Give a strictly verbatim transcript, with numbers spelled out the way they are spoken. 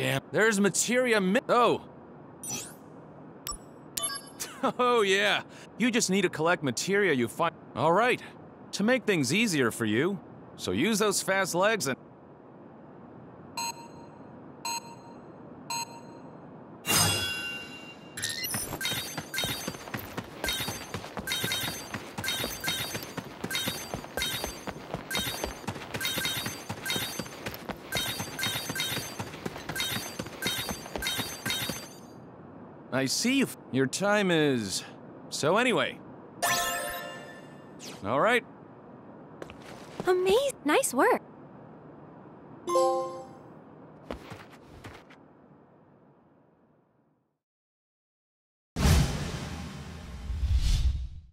damn. There's materia mi- Oh. Oh, yeah. You just need to collect materia you find. All right. To make things easier for you, so use those fast legs and... I see you. Your time is... So anyway. All right. Amazing. Nice work.